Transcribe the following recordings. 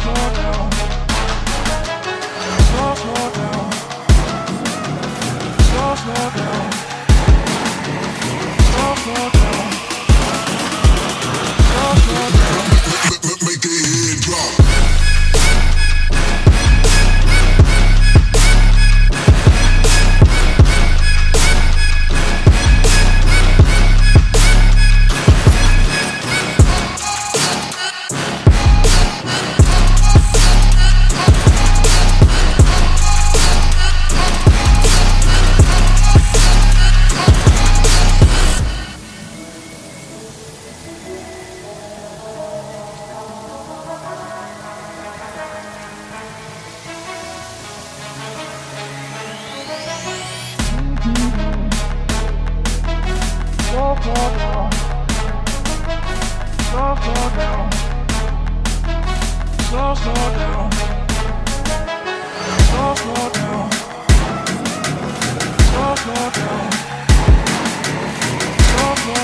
Slow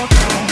down.